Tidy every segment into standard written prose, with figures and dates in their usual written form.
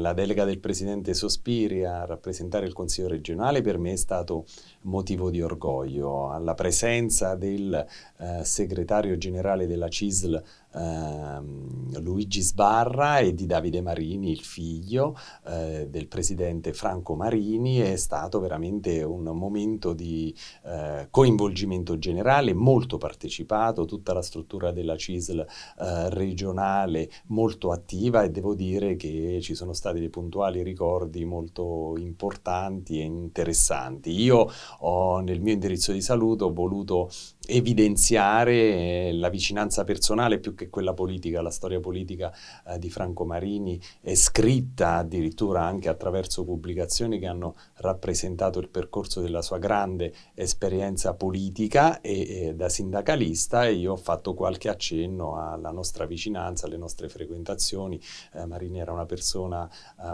La delega del presidente Sospiri a rappresentare il Consiglio regionale per me è stato motivo di orgoglio. La presenza del segretario generale della CISL Luigi Sbarra e di Davide Marini, il figlio del presidente Franco Marini, è stato veramente un momento di coinvolgimento generale, molto partecipato, tutta la struttura della CISL regionale molto attiva, e devo dire che ci sono stati dei puntuali ricordi molto importanti e interessanti. Io nel mio indirizzo di saluto ho voluto evidenziare la vicinanza personale più che quella politica. La storia politica di Franco Marini è scritta addirittura anche attraverso pubblicazioni che hanno rappresentato il percorso della sua grande esperienza politica e da sindacalista, e io ho fatto qualche accenno alla nostra vicinanza, alle nostre frequentazioni. Marini era una persona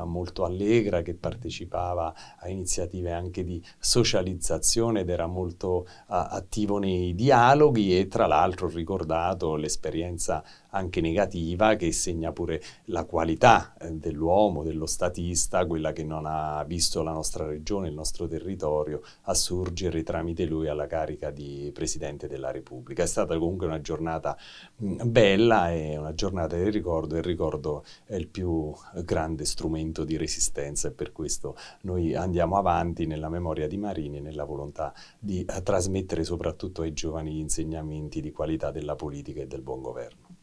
molto allegra, che partecipava a iniziative anche di socializzazione ed era molto attivo nei dialoghi, e tra l'altro ho ricordato l'esperienza anche negativa che segna pure la qualità dell'uomo, dello statista, quella che non ha visto la nostra regione, il nostro territorio a assurgere tramite lui alla carica di Presidente della Repubblica. È stata comunque una giornata bella, e una giornata del ricordo, e il ricordo è il più grande strumento di resistenza, e per questo noi andiamo avanti nella memoria di Marini e nella volontà di trasmettere soprattutto ai giovani gli insegnamenti di qualità della politica e del buon governo.